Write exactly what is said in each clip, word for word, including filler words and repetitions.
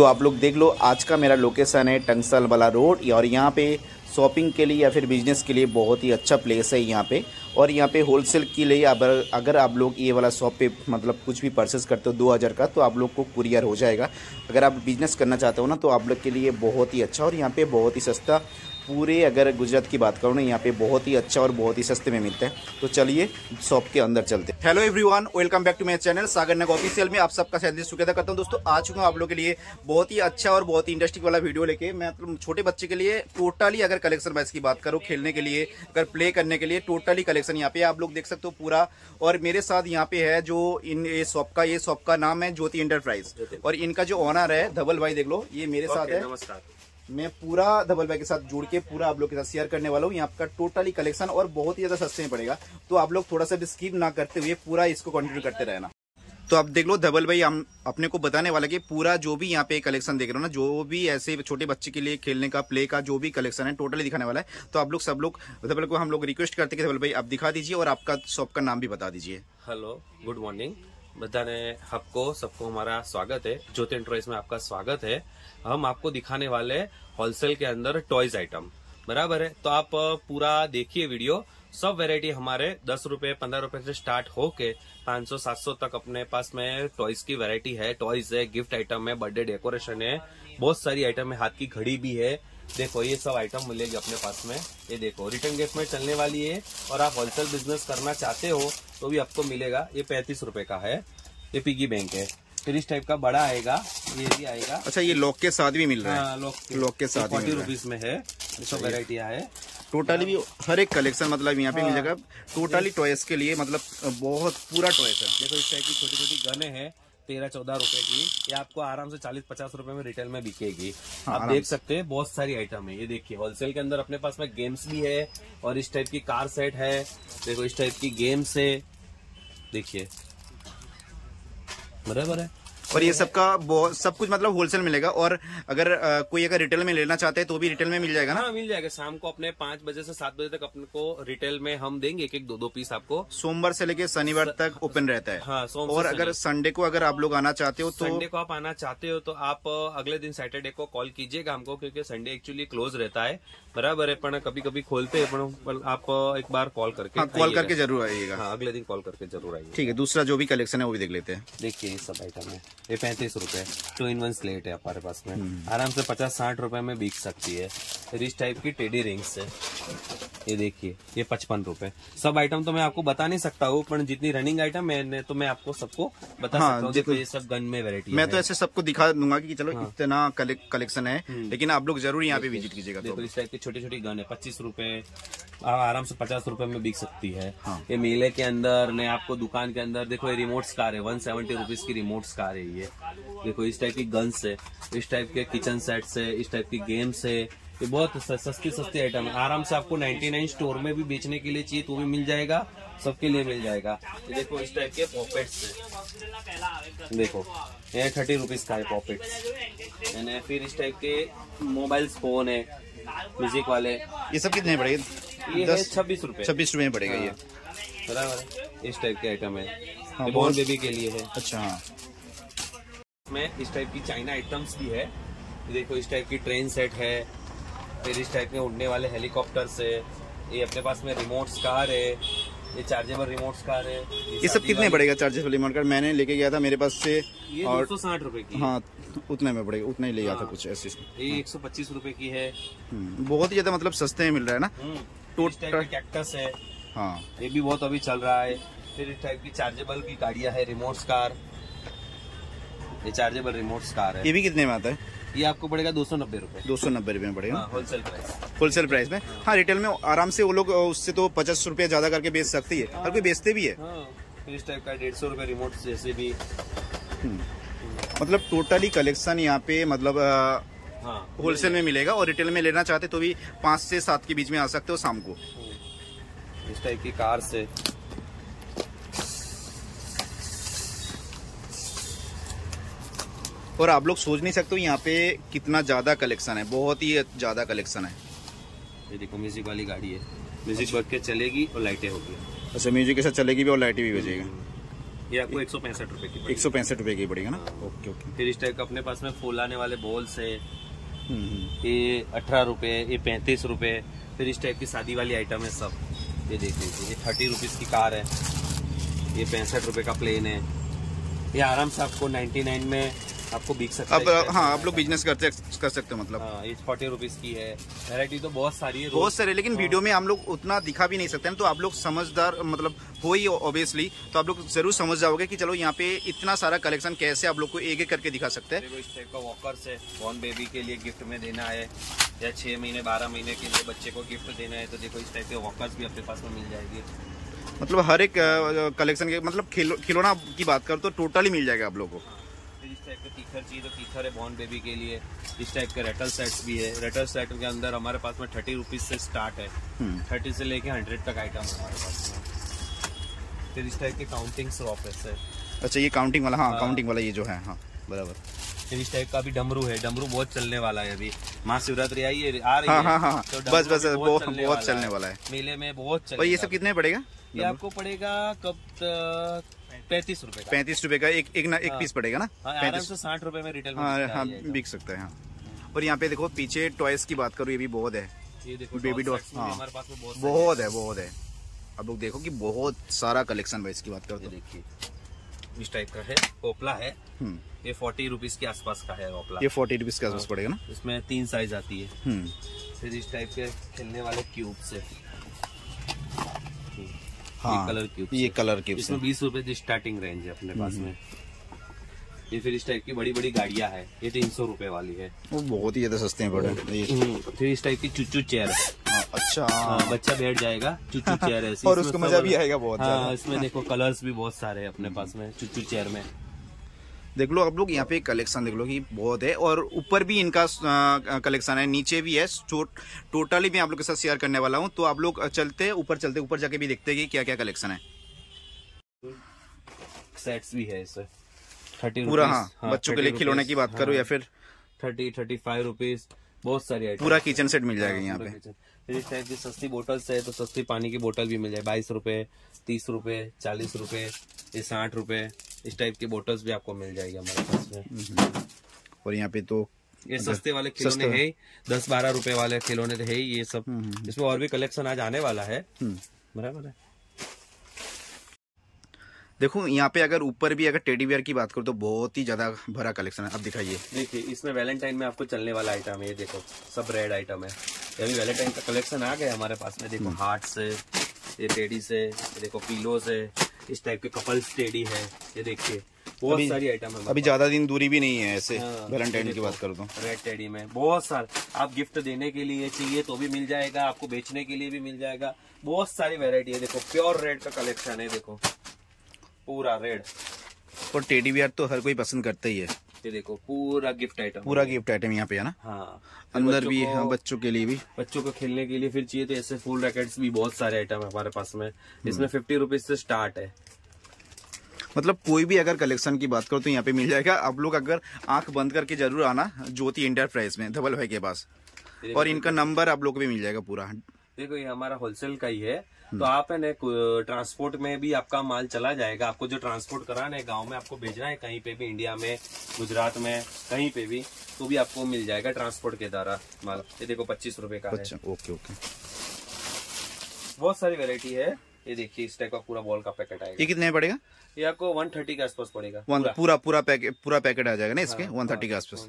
तो आप लोग देख लो। आज का मेरा लोकेशन है टंगसल वाला रोड और यहाँ पे शॉपिंग के लिए या फिर बिजनेस के लिए बहुत ही अच्छा प्लेस है यहाँ पे। और यहाँ पे होलसेल के लिए अगर अगर आप लोग ये वाला शॉप पे मतलब कुछ भी परचेस करते हो दो हज़ार का तो आप लोग को कुरियर हो जाएगा। अगर आप बिजनेस करना चाहते हो ना तो आप लोग के लिए बहुत ही अच्छा और यहाँ पे बहुत ही सस्ता, पूरे अगर गुजरात की बात करूँ ना यहाँ पे बहुत ही अच्छा और बहुत ही सस्ते में मिलता है। तो चलिए शॉप के अंदर चलते हैं। Hello everyone, welcome back to my channel Sagar Nag official में आप सबका शायद शुक्रिया करता हूँ। दोस्तों आ चुका हूँ आप लोग के लिए बहुत ही अच्छा और बहुत ही इंटरेस्टिंग वाला वीडियो लेके। मैं मतलब छोटे बच्चे के लिए टोटली अगर कलेक्शन वाइज की बात करूँ, खेलने के लिए अगर प्ले करने के लिए टोटली कलेक्शन यहाँ पे आप लोग देख सकते हो पूरा। और मेरे साथ यहाँ पे है जो इन ये शॉप का ये शॉप का नाम है ज्योति एंटरप्राइज और इनका जो ऑनर है धवल भाई, देख लो ये मेरे साथ है। मैं पूरा धवल भाई के साथ जुड़ के पूरा आप लोग के साथ शेयर करने वाला हूँ यहाँ आपका टोटली कलेक्शन और बहुत ही ज़्यादा सस्ते में पड़ेगा। तो आप लोग थोड़ा सा भी स्किप ना करते हुए पूरा इसको कंटिन्यू करते रहना। तो आप देख लो धवल भाई हम अपने को बताने वाला कि पूरा जो भी यहाँ पे कलेक्शन देख रहे हो ना, जो भी ऐसे छोटे बच्चे के लिए खेलने का प्ले का जो भी कलेक्शन है टोटली दिखाने वाला है। तो आप लोग सब लोग धवल को हम लोग रिक्वेस्ट करते हैं कि धवल भाई आप दिखा दीजिए और आपका शॉप का नाम भी बता दीजिए। हेलो, गुड मॉर्निंग बताने आपको सबको, हमारा स्वागत है ज्योति एंटरप्राइज में, आपका स्वागत है। हम आपको दिखाने वाले होलसेल के अंदर टॉयज आइटम, बराबर है। तो आप पूरा देखिए वीडियो। सब वैरायटी हमारे दस रूपये पंद्रह रूपये से स्टार्ट होके पाँच सौ सात सौ तक अपने पास में टॉयज की वैरायटी है। टॉयज है, गिफ्ट आइटम है, बर्थडे डेकोरेशन है, बहुत सारी आइटम है, हाथ की घड़ी भी है। देखो ये सब आइटम मिलेगी अपने पास में। ये देखो रिटर्न गिफ्ट में चलने वाली है और आप होलसेल बिजनेस करना चाहते हो तो भी आपको मिलेगा। ये पैंतीस रुपए का है, ये पिगी बैंक है। फिर इस टाइप का बड़ा आएगा, ये भी आएगा। अच्छा ये लॉक के साथ भी मिल रहा है। आ, लॉक के, लॉक के साथ फोर्टी रुपीज में है। अच्छा, वेराइटिया है टोटली भी हर एक कलेक्शन मतलब यहाँ पे मिलेगा टोटली टॉयज के लिए, मतलब बहुत पूरा टॉयज है। देखो इस टाइप की छोटी छोटी गने हैं तेरह चौदह रुपए की, ये आपको आराम से चालीस पचास रुपए में रिटेल में बिकेगी। आप देख सकते हैं बहुत सारी आइटम है। ये देखिए होलसेल के अंदर अपने पास में गेम्स भी है और इस टाइप की कार सेट है। देखो इस टाइप की गेम्स है, देखिए बराबर है। और ये सबका बहुत सब कुछ मतलब होलसेल मिलेगा। और अगर आ, कोई अगर रिटेल में लेना चाहते हैं तो भी रिटेल में मिल जाएगा ना। हाँ, मिल जाएगा। शाम को अपने पांच बजे से सात बजे तक अपने को रिटेल में हम देंगे एक एक दो दो पीस आपको। सोमवार से लेके शनिवार स... तक ओपन रहता है। हाँ, सोम और अगर संडे को अगर आप लोग आना चाहते हो तो संडे को आप आना चाहते हो तो आप अगले दिन सैटरडे को कॉल कीजिएगा हमको, क्योंकि संडे एक्चुअली क्लोज रहता है, बराबर है। पर कभी कभी खोलते है, आप एक बार कॉल करके कॉल करके जरूर आइएगा, अगले दिन कॉल करके जरूर आइएगा। ठीक है, दूसरा जो भी कलेक्शन है वो भी देख लेते हैं। देखिए सब आइटम है। ये पैंतीस रुपए टू इन वन स्लेट है हमारे पास में, आराम से पचास साठ रुपए में बिक सकती है। रिच टाइप की टेडी रिंग्स है, ये देखिए ये पचपन रुपए। सब आइटम तो मैं आपको बता नहीं सकता हूँ, पर जितनी रनिंग आइटम है तो मैं आपको सबको बता हाँ, सकता हूँ। देखो ये सब गन में वैरायटी, मैं तो ऐसे सबको दिखा दूंगा कि चलो हाँ। इतना कले, कलेक्शन है, लेकिन आप लोग जरूर यहाँ पे विजिट कीजिएगा। देखो इस टाइप की छोटी छोटी गन है, पच्चीस रूपये आराम से पचास रूपये में बिक सकती है। ये मेले के अंदर ने आपको दुकान के अंदर देखो ये रिमोट्स कार है, वन सेवेंटी रुपीज की रिमोट्स कार है। ये देखो इस टाइप की गन्स है, इस टाइप के किचन सेट्स है, इस टाइप की गेम्स है। ये बहुत सस्ती सस्ती आइटम है, आराम से आपको निन्यानवे स्टोर में भी बेचने के लिए चाहिए तो भी मिल जाएगा, सबके लिए मिल जाएगा। ये देखो इस टाइप के पॉकेट्स, देखो ये थर्टी रुपीज का है पॉकेट्स। यानी फिर इस टाइप के मोबाइल फोन है म्यूजिक वाले, ये सब कितने पड़ेगा? ये छब्बीस रूपए छब्बीस रूपये में पड़ेगा ये, बराबर। इस टाइप के आइटम है बॉर्न बेबी के लिए है। अच्छा, में इस टाइप की चाइना आइटम्स भी है। देखो इस टाइप की ट्रेन सेट है, फिर इस टाइप के उड़ने वाले हेलीकॉप्टर्स है। ये अपने पास में रिमोट्स कार है, ये चार्जेबल रिमोट्स कार है। ये, ये सब कितने पड़ेगा? चार्जेबल रिमोट कार मैंने लेके गया था मेरे पास से, ये और दो सौ साठ रुपए की। हाँ उतने में पड़ेगा, उतना ही ले गया था कुछ ऐसे। ये एक सौ पच्चीस रुपए की है, बहुत ही ज्यादा मतलब सस्ते में मिल रहा है ना। टोटल कैक्टस है, हाँ ये भी बहुत अभी चल रहा है। फिर इस टाइप की चार्जेबल की गाड़ियाँ है, रिमोट्स कार, ये चार्जेबल रिमोट्स कार है। ये भी कितने में आता है? ये आपको पड़ेगा दो सौ नब्बे रूपए दो सौ नब्बे रूपये में पड़ेगा होलसेल प्राइस। होलसेल प्राइस में हाँ, हाँ रिटेल में आराम से वो लोग उससे तो पचास रूपया ज्यादा करके बेच सकती है और हाँ, कोई बेचते भी है हाँ। फिर इस टाइप का डेढ़ सौ रूपये रिमोट जैसे भी, मतलब टोटली कलेक्शन यहाँ पे मतलब होलसेल में मिलेगा। और रिटेल में लेना चाहते तो भी पाँच से सात के बीच में आ सकते हो शाम को। इस टाइप की कार से और आप लोग सोच नहीं सकते हो यहाँ पे कितना ज्यादा कलेक्शन है, बहुत ही ज्यादा कलेक्शन है। ये देखो म्यूजिक वाली गाड़ी है, म्यूजिक बज के चलेगी और लाइटें होगी। अच्छा, म्यूजिक के साथ चलेगी भी और लाइटें भी बजेगी। ये आपको एक सौ पैंसठ रुपए की एक सौ पैंसठ रुपए की पड़ेगा ना। Okay okay. फिर इस टाइप का अपने पास में फूल आने वाले बॉल्स है, ये अठारह रुपए, ये पैंतीस रुपए। फिर इस टाइप की शादी वाली आइटम है सब, ये देख लीजिए। ये थर्टी रुपीज की कार है, ये पैंसठ रुपए का प्लेन है, ये आराम से आपको नाइन्टी नाइन में आपको बिक सकता है। अब हाँ आप लोग बिजनेस करते कर सकते हो मतलब। हाँ, ये फोर्टी रुपीज की है। वैरायटी तो बहुत सारी है, बहुत सारी, लेकिन वीडियो हाँ। में हम लोग उतना दिखा भी नहीं सकते हैं, तो आप लोग समझदार मतलब हो ही ऑब्वियसली, तो आप लोग जरूर समझ जाओगे कि चलो यहाँ पे इतना सारा कलेक्शन कैसे आप लोग को एक एक करके दिखा सकते हैं। इस टाइप का वॉकर्स है, बॉर्न बेबी के लिए गिफ्ट में देना है या छह महीने बारह महीने के लिए बच्चे को गिफ्ट देना है, तो देखो इस टाइप के वॉकर्स भी अपने पास में मिल जाएगी। मतलब हर एक कलेक्शन के मतलब खिलौना की बात करो तो टोटली मिल जाएगा आप लोगों को। इस टाइप का टीथर चाहिए तो टीथर है बॉर्न बेबी के लिए। इस टाइप के रेटल सेट्स भी है, रेटल सेट के अंदर हमारे पास में थर्टी रुपीज से स्टार्ट है, थर्टी से लेके हंड्रेड तक आइटम है हमारे पास में। फिर इस टाइप के काउंटिंग स्ट्रॉपेस है। अच्छा ये काउंटिंग वाला, हाँ काउंटिंग वाला ये जो है, हाँ बराबर। फिर इस टाइप का अभी डमरू है, डमरू बहुत चलने वाला है, अभी महाशिवरात्रि आई है आ रही है, हाँ हाँ तो बस बस बहुत चलने वाला है, मेले में बहुत। और ये सब कितने पड़ेगा? ये आपको पड़ेगा कब? पैंतीस रुपए का, पैंतीस रुपए का एक एक ना एक पीस पड़ेगा ना, आराम से साठ रुपए में रिटेल में हाँ हाँ बिक सकता है। हाँ और यहाँ पे देखो पीछे टॉयज की बात करूँ, ये भी बहुत है, ये देखो बेबी डॉल हमारे पास में बहुत है, बहुत है। आप लोग देखो कि बहुत सारा कलेक्शन वाइज की बात करते हैं। देखिए इस टाइप का है पोपला है, ये फोर्टी रुपीज के आसपास का है पोपला, ये फोर्टी रुपीज के आसपास पड़ेगा ना। इसमें तीन साइज आती है। फिर इस टाइप के खेलने वाले क्यूब्स है, हाँ, कलर क्यूब्स, ये कलर क्यूब्स, इसमें बीस रुपए की स्टार्टिंग रेंज है अपने पास में। ये फिर इस टाइप की बड़ी बड़ी गाड़ियां है, ये तीन सौ रुपए वाली है, वो बहुत ही ज्यादा सस्ते हैं बड़े। फिर इस टाइप की चुच्चू चेयर है, अच्छा हाँ, बच्चा बैठ जाएगा, चुच्चू चेयर है और उसको मजा भी आएगा बहुत। हाँ इसमें देखो कलर्स भी बहुत सारे है अपने पास में चुच्चू चेयर में। देख लो आप लोग यहाँ पे कलेक्शन देख लो कि बहुत है, और ऊपर भी इनका कलेक्शन है, नीचे भी है, टोटली मैं आप लोग के साथ शेयर करने वाला हूँ। तो आप लोग चलते ऊपर, चलते ऊपर जाके भी देखते हैं कि क्या क्या कलेक्शन है। सेट्स भी है इससे पूरा, हाँ, हाँ बच्चों के लिए खिलौने की बात हाँ, करो या फिर थर्टी थर्टी फाइव रुपीज बहुत सारी, पूरा किचन सेट मिल जाएगा यहाँ पे। फिर इस टाइप की सस्ती बोटल्स है, तो सस्ती पानी की बोतल भी मिल जाए, बाईस रुपए, तीस रुपए, चालीस रुपए, ये साठ रुपए, इस टाइप की बोटल्स भी आपको मिल जाएगी हमारे पास में। और यहाँ पे तो ये सस्ते वाले खिलौने है, दस बारह रुपए वाले खिलौने तो है ही ये सब। इसमें और भी कलेक्शन आज आने वाला है, बराबर है। देखो यहाँ पे अगर ऊपर भी अगर टेडी बियर की बात करो तो बहुत ही ज्यादा भरा कलेक्शन है। अब दिखाइए, देखिए इसमें वैलेंटाइन में आपको चलने वाला आइटम है, ये देखो सब रेड आइटम है। अभी वैलेंटाइन का कलेक्शन आ गया हमारे पास में, देखो हार्ट्स है, ये टेडी से, ये देखो पिलोज है, इस टाइप के कपल्स टेडी है, ये देखिए बहुत सारी आइटम है। अभी ज्यादा दिन दूरी भी नहीं है ऐसे, वैलेंटाइन की बात करो तो रेड टेडी में बहुत सारे, आप गिफ्ट देने के लिए चाहिए तो भी मिल जाएगा, आपको बेचने के लिए भी मिल जाएगा, बहुत सारी वेरायटी है। देखो प्योर रेड का कलेक्शन है, देखो पूरा रेड, और टेडी बियर तो हर कोई पसंद करता ही है। ये देखो पूरा गिफ्ट आइटम, पूरा गिफ्ट आइटम यहाँ पे है ना, हाँ अंदर भी है, बच्चों के लिए भी, बच्चों को खेलने के लिए फिर चाहिए तो ऐसे फूल रैकेट्स भी बहुत सारे आइटम है हमारे पास में। इसमें फिफ्टी रुपीज से स्टार्ट है, मतलब कोई भी अगर कलेक्शन की बात करो तो यहाँ पे मिल जाएगा। आप लोग अगर आंख बंद करके जरूर आना ज्योति एंटरप्राइज में, धवल भाई के पास, और इनका नंबर आप लोग को भी मिल जाएगा पूरा। देखो ये हमारा होलसेल का ही है, तो आप है ना ट्रांसपोर्ट में भी आपका माल चला जाएगा। आपको जो ट्रांसपोर्ट कराना है, गांव में आपको भेजना है, कहीं पे भी इंडिया में, गुजरात में, कहीं पे भी, तो भी आपको मिल जाएगा ट्रांसपोर्ट के द्वारा माल। ये देखो पच्चीस रुपए का है। ओके ओके, बहुत सारी वेरायटी है। ये देखिए इस टाइप का पूरा बॉल का पैकेट आएगा। ये कितने पड़ेगा? ये आपको वन थर्टी के आसपास पड़ेगा, पूरा पूरा पूरा पैकेट आ जाएगा ना इसके वन थर्टी के आसपास।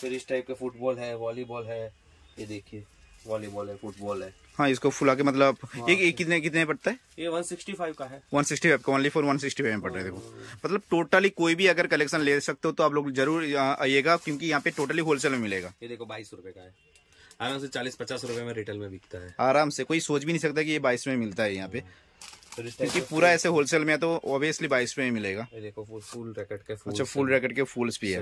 फिर इस टाइप का फुटबॉल है, वॉलीबॉल है, ये देखिए वॉलीबॉल है, फुटबॉल है, हाँ इसको फुला के मतलब हाँ, एक, एक कितने कितने पड़ता है? ये एक सौ पैंसठ का है, एक सौ पैंसठ का, ओनली फॉर एक सौ पैंसठ में पड़ रहा है। देखो मतलब टोटली कोई भी अगर कलेक्शन ले सकते हो तो आप लोग जरूर आइएगा, क्योंकि यहाँ पे टोटली होलसेल में मिलेगा। ये देखो बाईस रुपए का है, आराम से चालीस पचास रुपए में रिटेल में बिकता है, आराम से कोई सोच भी नहीं सकता कि ये बाईस में मिलता है यहाँ पे, क्योंकि पूरा ऐसे होलसेल में है तो ऑब्वियसली बाईस में ही मिलेगा। ये देखो फुल फुल रैकेट के फूल, अच्छा फुल रैकेट के फूल्स भी है।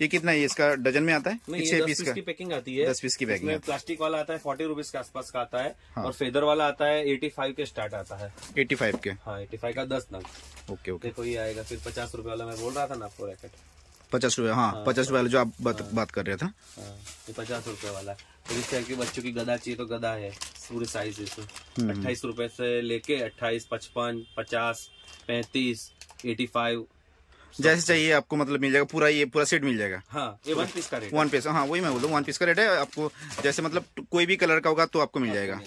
ये कितना है? इसका डजन में आता है, छह पीस की पैकिंग आती है, दस पीस की पैकिंग। प्लास्टिक वाला आता है फोर्टी रुपीज के आसपास का आता है, और फेदर वाला आता है एटी फाइव के स्टार्ट आता है, एटी फाइव के, हाँ एटी फाइव का दस नग। ओके ओके, देखो ये आएगा। फिर पचास रूपये वाला मैं बोल रहा था ना आपको रैकेट, पचास रूपये, हाँ पचास रूपये वाला जो आप बात कर रहे थे, पचास रूपये वाला। इस टाइप के बच्चों की गदा चाहिए तो गदा है पूरे साइज इसमें। अट्ठाईस रुपए से लेके अट्ठाईस, पचपन, पचास, पैंतीस, एटी फाइव जैसे चाहिए आपको मतलब मिल जाएगा पूरा, ये पूरा सेट मिल जाएगा। हाँ, ये वन पीस का रेट, वन पीस, हाँ वही मैं बोलूँ, वन पीस का रेट है आपको। जैसे मतलब कोई भी कलर का होगा तो आपको मिल जाएगा।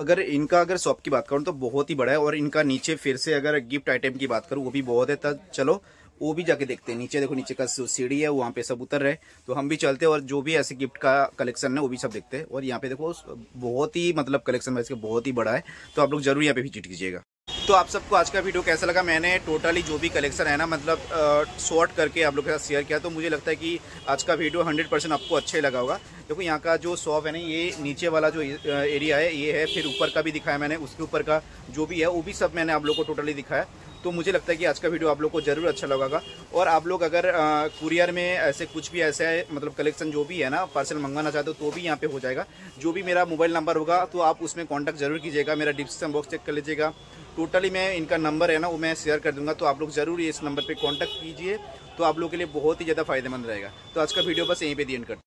अगर इनका अगर शॉप की बात करूँ तो बहुत ही बड़ा है, और इनका नीचे फिर से अगर गिफ्ट आइटम की बात करूँ वो भी बहुत है। तब चलो वो भी जाके देखते हैं। नीचे देखो, नीचे का सीढ़ी है, वहाँ पे सब उतर रहे, तो हम भी चलते हैं और जो भी ऐसे गिफ्ट का कलेक्शन है वो भी सब देखते हैं। और यहाँ पे देखो बहुत ही मतलब कलेक्शन वाइज का बहुत ही बड़ा है, तो आप लोग जरूर यहाँ पे विजिट कीजिएगा। तो आप सबको आज का वीडियो कैसा लगा, मैंने टोटली जो भी कलेक्शन है ना मतलब शॉर्ट करके आप लोग के साथ शेयर किया, तो मुझे लगता है कि आज का वीडियो हंड्रेड परसेंट आपको अच्छा ही लगा होगा। देखो यहाँ का जो शॉप है ना, ये नीचे वाला जो एरिया है ये है, फिर ऊपर का भी दिखाया मैंने, उसके ऊपर का जो भी है वो भी सब मैंने आप लोग को टोटली दिखाया। तो मुझे लगता है कि आज का वीडियो आप लोग को जरूर अच्छा लगेगा। और आप लोग अगर कुरियर में ऐसे कुछ भी ऐसे मतलब कलेक्शन जो भी है ना पार्सल मंगवाना चाहते हो तो भी यहाँ पे हो जाएगा। जो भी मेरा मोबाइल नंबर होगा तो आप उसमें कांटेक्ट जरूर कीजिएगा, मेरा डिस्क्रिप्शन बॉक्स चेक कर लीजिएगा, टोटली मैं इनका नंबर है ना वो मैं शेयर कर दूँगा, तो आप लोग जरूर इस नंबर पर कॉन्टैक्ट कीजिए, तो आप लोग के लिए बहुत ही ज़्यादा फायदेमंद रहेगा। तो आज का वीडियो बस यहीं पर दी एंड करते हैं।